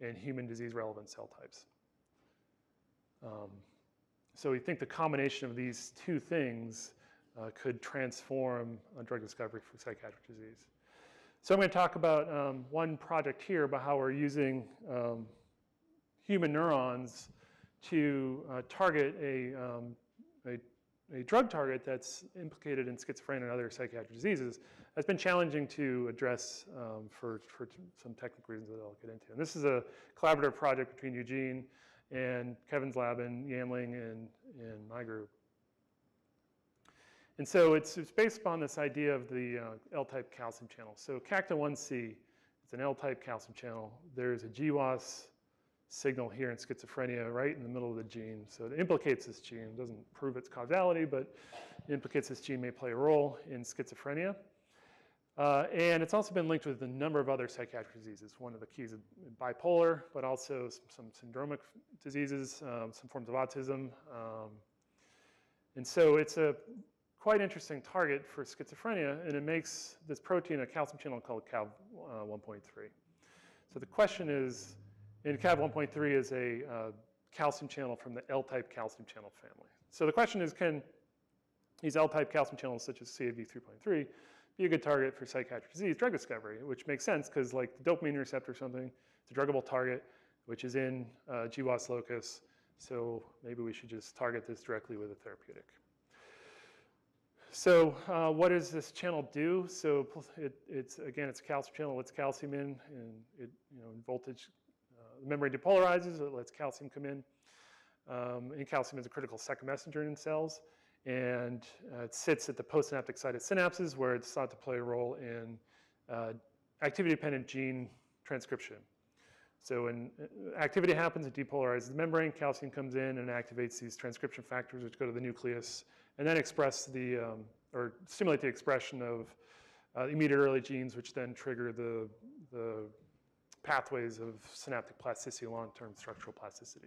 in human disease-relevant cell types. So we think the combination of these two things could transform drug discovery for psychiatric disease. So I'm going to talk about one project here about how we're using human neurons to target a drug target that's implicated in schizophrenia and other psychiatric diseases has been challenging to address for some technical reasons that I'll get into. And this is a collaborative project between Eugene and Kevin's lab and Yanling and my group. And so it's based upon this idea of the L-type calcium channel. So CACNA1C, it's an L-type calcium channel. There's a GWAS signal here in schizophrenia right in the middle of the gene. So it implicates this gene. It doesn't prove its causality, but it implicates this gene may play a role in schizophrenia. And it's also been linked with a number of other psychiatric diseases. One of the keys is bipolar, but also some syndromic diseases, some forms of autism. And so it's a quite interesting target for schizophrenia, and it makes this protein a calcium channel called Cav 1.3. So the question is, and Cav 1.3 is a calcium channel from the L-type calcium channel family. So the question is, can these L-type calcium channels, such as CAV 3.3, be a good target for psychiatric disease drug discovery? Which makes sense, because like the dopamine receptor or something, it's a druggable target, which is in GWAS locus. So maybe we should just target this directly with a therapeutic. So what does this channel do? So it's a calcium channel. It's calcium in, and it, in voltage. The membrane depolarizes, it lets calcium come in. And calcium is a critical second messenger in cells. And it sits at the postsynaptic site of synapses, where it's thought to play a role in activity-dependent gene transcription. So when activity happens, it depolarizes the membrane, calcium comes in and activates these transcription factors, which go to the nucleus, and then express the, or stimulate the expression of immediate early genes, which then trigger the pathways of synaptic plasticity, long-term structural plasticity.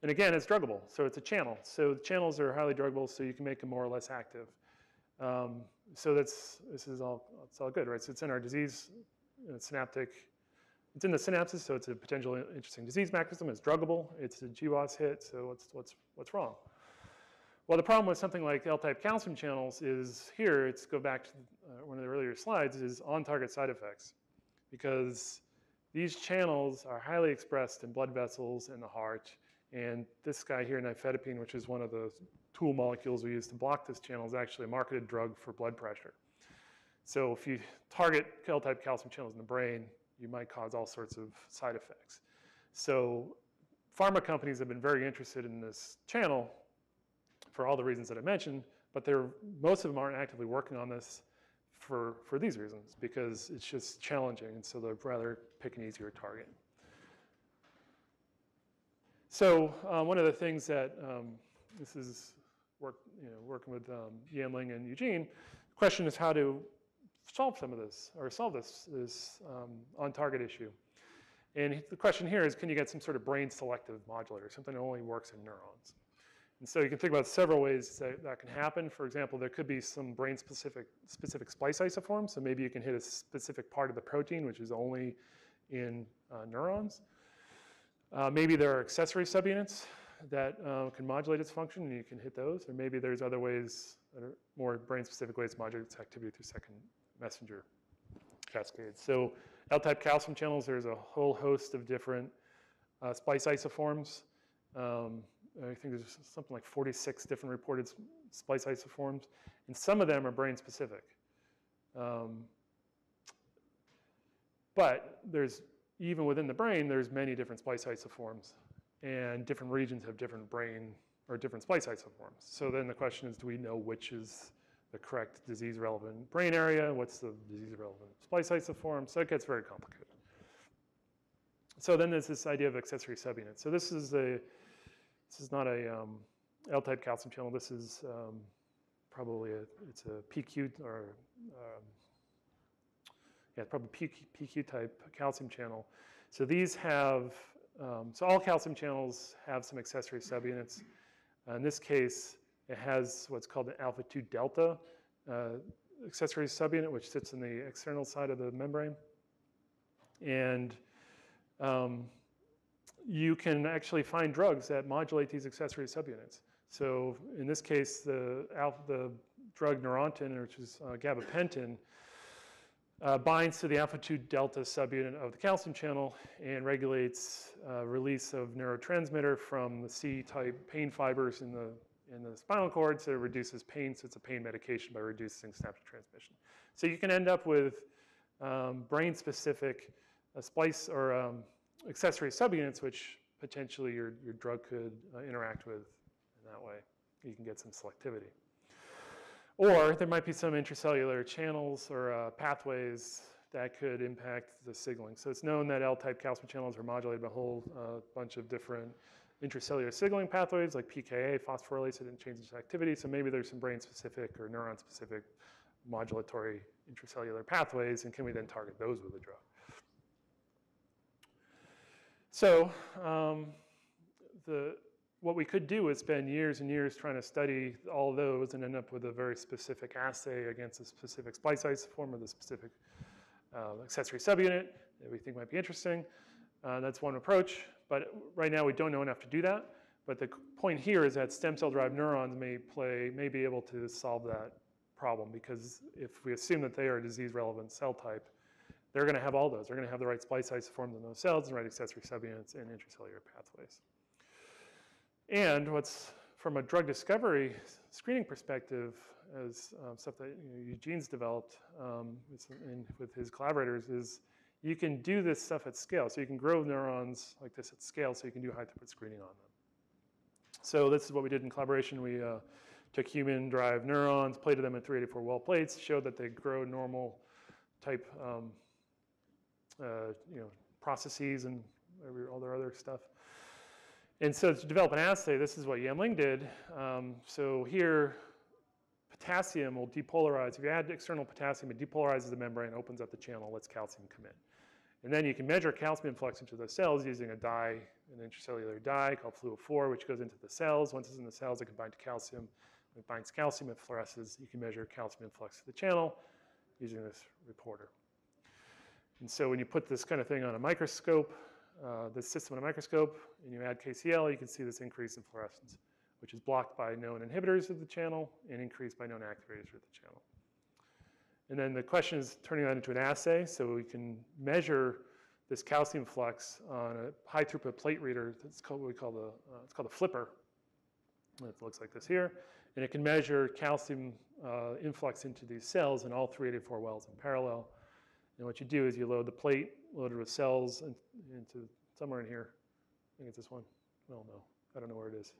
And again, it's druggable, so it's a channel. So the channels are highly druggable, so you can make them more or less active. So it's all good, right? So it's in our disease, it's in the synapses, so it's a potentially interesting disease mechanism. It's druggable, it's a GWAS hit, so what's wrong? Well, the problem with something like L-type calcium channels is here, it's go back to one of the earlier slides, is on-target side effects, because these channels are highly expressed in blood vessels in the heart. And this guy here, nifedipine, which is one of the tool molecules we use to block this channel, is actually a marketed drug for blood pressure. So if you target L-type calcium channels in the brain, you might cause all sorts of side effects. So pharma companies have been very interested in this channel for all the reasons that I mentioned, but most of them aren't actively working on this for these reasons, because it's just challenging, and so they'd rather pick an easier target. So one of the things that this is working with Yanling and Eugene, the question is how to solve some of this, or solve this on-target issue. And the question here is, can you get some sort of brain-selective modulator, something that only works in neurons? And so you can think about several ways that can happen. For example, there could be some brain-specific splice isoforms. So maybe you can hit a specific part of the protein, which is only in neurons. Maybe there are accessory subunits. that can modulate its function, and you can hit those. Or maybe there's other ways that are more brain-specific ways to modulate its activity through second messenger cascades. So L-type calcium channels, there's a whole host of different splice isoforms. I think there's something like 46 different reported splice isoforms, and some of them are brain-specific. But there's, even within the brain, there's many different splice isoforms, and different regions have different brain or different splice isoforms. So then the question is, do we know which is the correct disease-relevant brain area? What's the disease-relevant splice isoform? So it gets very complicated. So then there's this idea of accessory subunits. So this is not a L-type calcium channel. This is probably it's a PQ or probably PQ type calcium channel. So these have so all calcium channels have some accessory subunits. In this case, it has what's called an alpha-2 delta accessory subunit, which sits in the external side of the membrane, and you can actually find drugs that modulate these accessory subunits. So in this case, the drug Neurontin, which is Gabapentin, binds to the alpha-2 delta subunit of the calcium channel and regulates release of neurotransmitter from the C-type pain fibers in the spinal cord, so it reduces pain, so it's a pain medication by reducing synaptic transmission. So you can end up with brain-specific splice or accessory subunits, which potentially your drug could interact with, and that way you can get some selectivity. Or there might be some intracellular channels or pathways that could impact the signaling. So it's known that L-type calcium channels are modulated by a whole bunch of different intracellular signaling pathways like pKa, phosphorylase, and changes activity. So maybe there's some brain-specific or neuron-specific modulatory intracellular pathways, and can we then target those with a drug? So what we could do is spend years and years trying to study all those and end up with a very specific assay against a specific splice isoform or the specific accessory subunit that we think might be interesting. That's one approach, but right now we don't know enough to do that. But the point here is that stem cell-derived neurons may be able to solve that problem, because if we assume that they are a disease-relevant cell type, they're going to have all those. They're going to have the right splice isoforms in those cells and the right accessory subunits and intracellular pathways. And what's, from a drug discovery screening perspective, as stuff that Eugene's developed with his collaborators, is you can do this stuff at scale. So you can grow neurons like this at scale, so you can do high-throughput screening on them. So this is what we did in collaboration. We took human-derived neurons, plated them in 384 well plates, showed that they grow normal type processes and all their other stuff. And so to develop an assay, this is what Yanling did. So here, potassium will depolarize. If you add external potassium, it depolarizes the membrane, opens up the channel, lets calcium come in. And then you can measure calcium influx into those cells using a dye, an intracellular dye called Fluo-4, which goes into the cells. Once it's in the cells, it can bind to calcium. When it binds calcium, it fluoresces. You can measure calcium influx to the channel using this reporter. And so when you put this kind of thing on a microscope, the system on a microscope, and you add KCL, you can see this increase in fluorescence, which is blocked by known inhibitors of the channel and increased by known activators of the channel. And then the question is turning that into an assay, so we can measure this calcium flux on a high throughput plate reader. That's called what we call it's called a flipper. It looks like this here, and it can measure calcium influx into these cells in all 384 wells in parallel. And what you do is you load the plate, loaded with cells, into somewhere in here. I think it's this one. Well, no, I don't know where it is.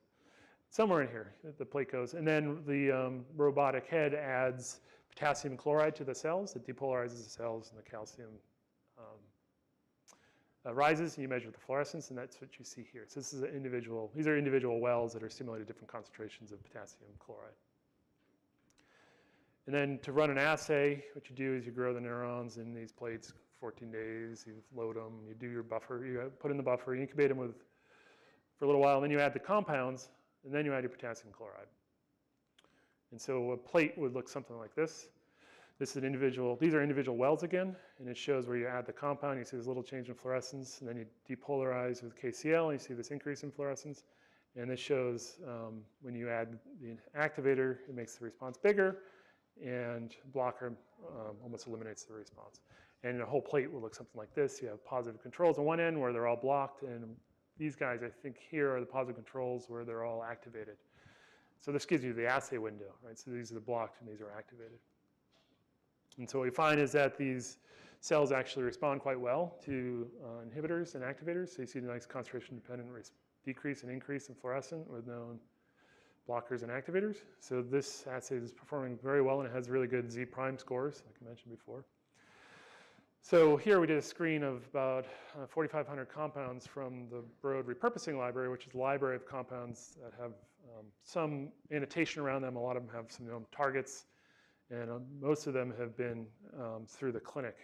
Somewhere in here, the plate goes. And then the robotic head adds potassium chloride to the cells. It depolarizes the cells, and the calcium rises, and you measure the fluorescence, and that's what you see here. So this is these are individual wells that are simulated different concentrations of potassium chloride. And then to run an assay, what you do is you grow the neurons in these plates 14 days, you load them, you do your buffer, you put in the buffer, you incubate them for a little while, and then you add the compounds, and then you add your potassium chloride. And so a plate would look something like this. These are individual wells again, and it shows where you add the compound, you see this little change in fluorescence, and then you depolarize with KCL, and you see this increase in fluorescence. And this shows when you add the activator, it makes the response bigger, and blocker almost eliminates the response. And a whole plate will look something like this. You have positive controls on one end where they're all blocked, and these guys, I think here, are the positive controls where they're all activated. So this gives you the assay window, right? So these are the blocked and these are activated. And so what we find is that these cells actually respond quite well to inhibitors and activators. So you see the nice concentration-dependent decrease and increase in fluorescent with known blockers and activators. So this assay is performing very well, and it has really good Z-prime scores, like I mentioned before. So here we did a screen of about 4,500 compounds from the Broad repurposing library, which is a library of compounds that have some annotation around them. A lot of them have some known targets. And most of them have been through the clinic,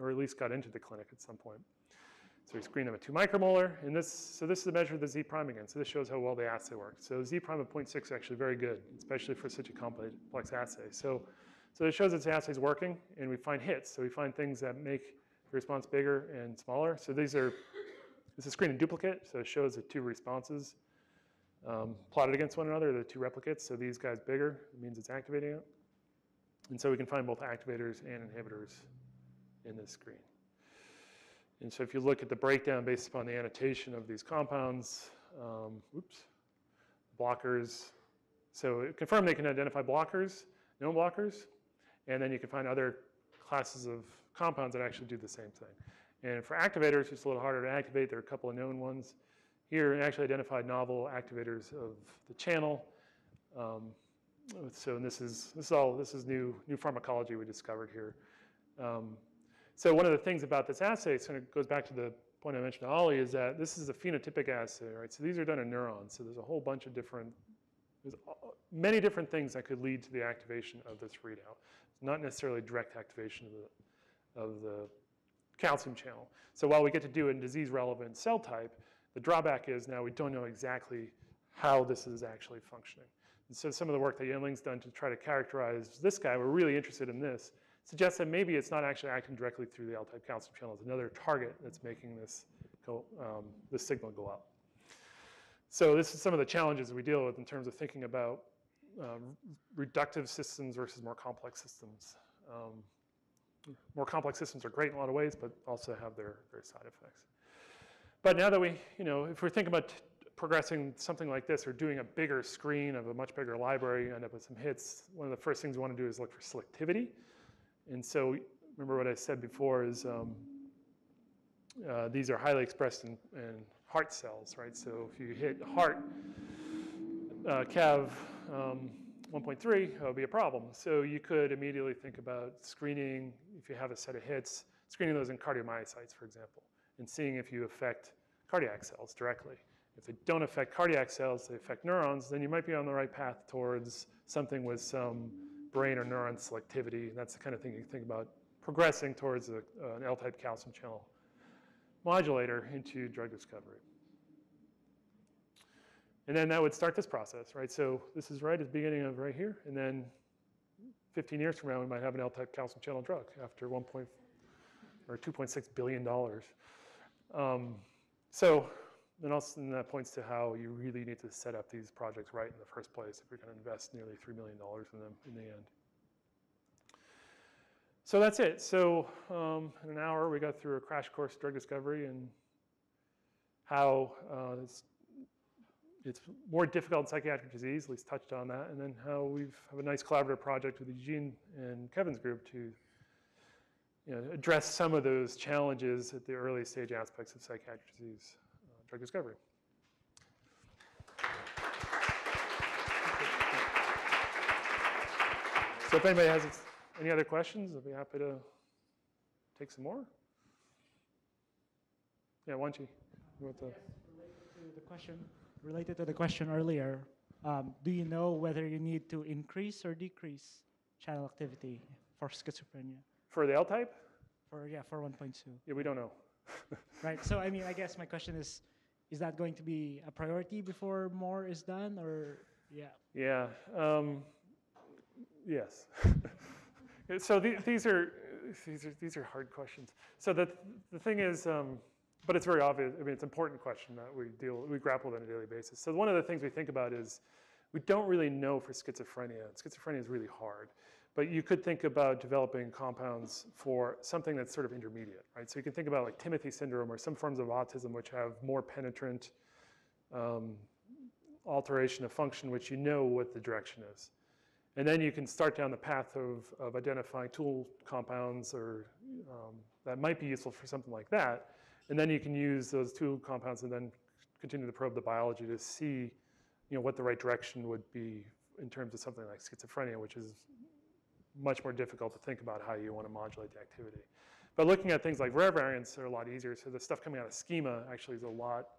or at least got into the clinic at some point. So we screen them at 2 micromolar. And this, so this is the measure of the Z-prime again. So this shows how well the assay works. So Z-prime of 0.6 is actually very good, especially for such a complex assay. So it shows that the assay is working, and we find hits. So we find things that make the response bigger and smaller. So these are, this is a screen and duplicate. So it shows the two responses plotted against one another, the two replicates. So these guys bigger, it means it's activating it. And so we can find both activators and inhibitors in this screen. And so if you look at the breakdown based upon the annotation of these compounds, blockers, so it confirmed they can identify blockers, known blockers, and then you can find other classes of compounds that actually do the same thing. And for activators, it's a little harder to activate. There are a couple of known ones. Here, it actually identified novel activators of the channel. So and this is new pharmacology we discovered here. So one of the things about this assay, so it goes back to the point I mentioned to Ollie, is that this is a phenotypic assay, right? So these are done in neurons. So there's a whole bunch of different, there's many different things that could lead to the activation of this readout. It's not necessarily direct activation of the calcium channel. So while we get to do it in disease-relevant cell type, the drawback is now we don't know exactly how this is actually functioning. And so some of the work that Yanling's done to try to characterize this guy, we're really interested in this, suggests that maybe it's not actually acting directly through the L-type calcium channel. It's another target that's making this go, this signal go up. So this is some of the challenges we deal with in terms of thinking about reductive systems versus more complex systems. More complex systems are great in a lot of ways, but also have their side effects. But now that we, you know, if we're thinking about progressing something like this or doing a bigger screen of a much bigger library, you end up with some hits. One of the first things we want to do is look for selectivity. And so remember what I said before is these are highly expressed in heart cells, right? So if you hit heart Cav 1.3, that would be a problem. So you could immediately think about screening, if you have a set of hits, screening those in cardiomyocytes, for example, and seeing if you affect cardiac cells directly. If they don't affect cardiac cells, they affect neurons, then you might be on the right path towards something with some brain or neuron selectivity. And that's the kind of thing you think about progressing towards an L-type calcium channel modulator into drug discovery. And then that would start this process, right? So this is right at the beginning of right here. And then 15 years from now, we might have an L-type calcium channel drug after $2.6 billion. And also, and that points to how you really need to set up these projects right in the first place if you're going to invest nearly $3 million in them in the end. So that's it. So in an hour, we got through a crash course drug discovery and how it's more difficult in psychiatric disease, at least touched on that, and then how we have a nice collaborative project with Eugene and Kevin's group to address some of those challenges at the early stage aspects of psychiatric disease. Drug discovery. So if anybody has any other questions, I'll be happy to take some more. Yeah, Wanchi, you want to? Yes, related to the question earlier, do you know whether you need to increase or decrease channel activity for schizophrenia? For the L-type? For 1.2. Yeah, we don't know. Right. So I mean, I guess my question is. Is that going to be a priority before more is done, or yeah? Yeah. Yes. So these are hard questions. So the thing is, But it's very obvious. I mean, it's an important question that we grapple with on a daily basis. So one of the things we think about is we don't really know for schizophrenia. Schizophrenia is really hard. But you could think about developing compounds for something that's sort of intermediate, right? So you can think about like Timothy syndrome or some forms of autism which have more penetrant alteration of function, which you know what the direction is. And then you can start down the path of identifying tool compounds or that might be useful for something like that. And then you can use those tool compounds and then continue to probe the biology to see, you know, what the right direction would be in terms of something like schizophrenia, which is much more difficult to think about how you want to modulate the activity. But looking at things like rare variants are a lot easier. So the stuff coming out of schema actually is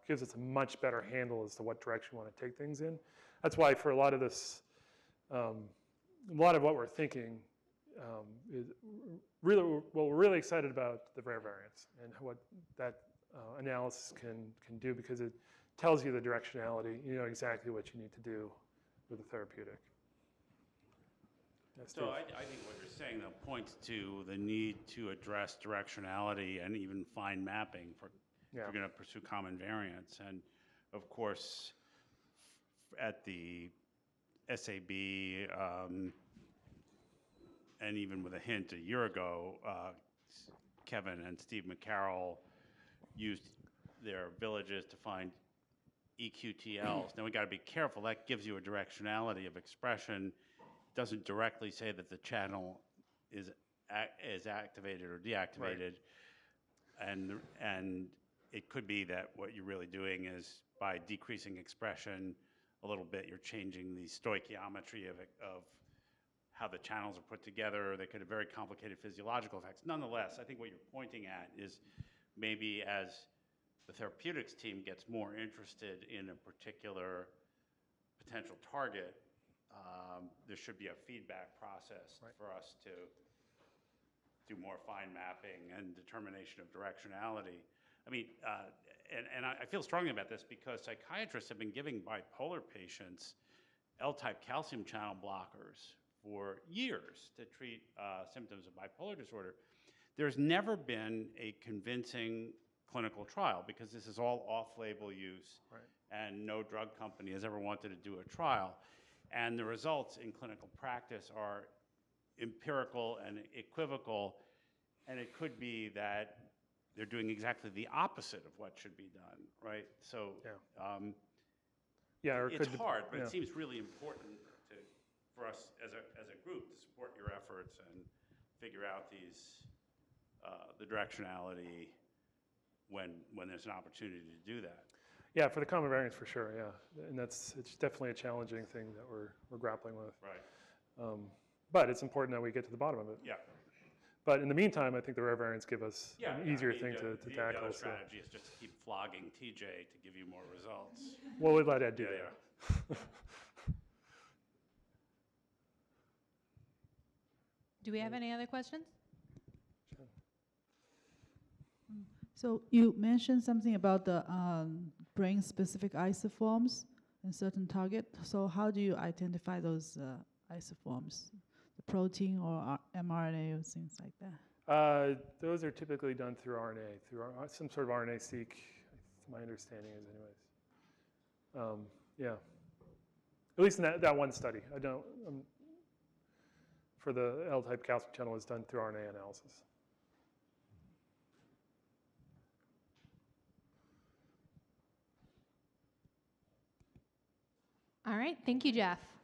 gives us a much better handle as to what direction we want to take things in. That's why for a lot of this, a lot of what we're thinking, we're really excited about the rare variants and what that analysis can do, because it tells you the directionality. You know exactly what you need to do with a therapeutic. So I think what you're saying, though, points to the need to address directionality and even fine mapping for, yeah, if you're going to pursue common variants. And of course, at the SAB, and even with a hint a year ago, Kevin and Steve McCarroll used their villages to find EQTLs. Now we got to be careful. That gives you a directionality of expression. Doesn't directly say that the channel is activated or deactivated, right. and it could be that what you're really doing is by decreasing expression a little bit, you're changing the stoichiometry of how the channels are put together. They could have very complicated physiological effects. Nonetheless, I think what you're pointing at is maybe as the therapeutics team gets more interested in a particular potential target, there should be a feedback process, right, for us to do more fine mapping and determination of directionality. I mean, and I feel strongly about this because psychiatrists have been giving bipolar patients L-type calcium channel blockers for years to treat symptoms of bipolar disorder. There's never been a convincing clinical trial because this is all off-label use, right, and no drug company has ever wanted to do a trial. And the results in clinical practice are empirical and equivocal, and it could be that they're doing exactly the opposite of what should be done, right? So yeah. It's hard, but yeah, it seems really important for us as a group to support your efforts and figure out these the directionality when there's an opportunity to do that. Yeah, for the common variants, for sure, yeah. And it's definitely a challenging thing that we're grappling with. Right. But it's important that we get to the bottom of it. Yeah. But in the meantime, I think the rare variants give us an easier thing to tackle. The other strategy is just to keep flogging TJ to give you more results. Well, we'd let Ed do that. Yeah. Do we have any other questions? Sure. So you mentioned something about the brain-specific isoforms and certain target. So how do you identify those isoforms, the protein or mRNA or things like that? Those are typically done through RNA, through some sort of RNA-seq, my understanding is anyways. Yeah, at least in that one study. For the L-type calcium channel, is done through RNA analysis. All right, thank you, Jeff.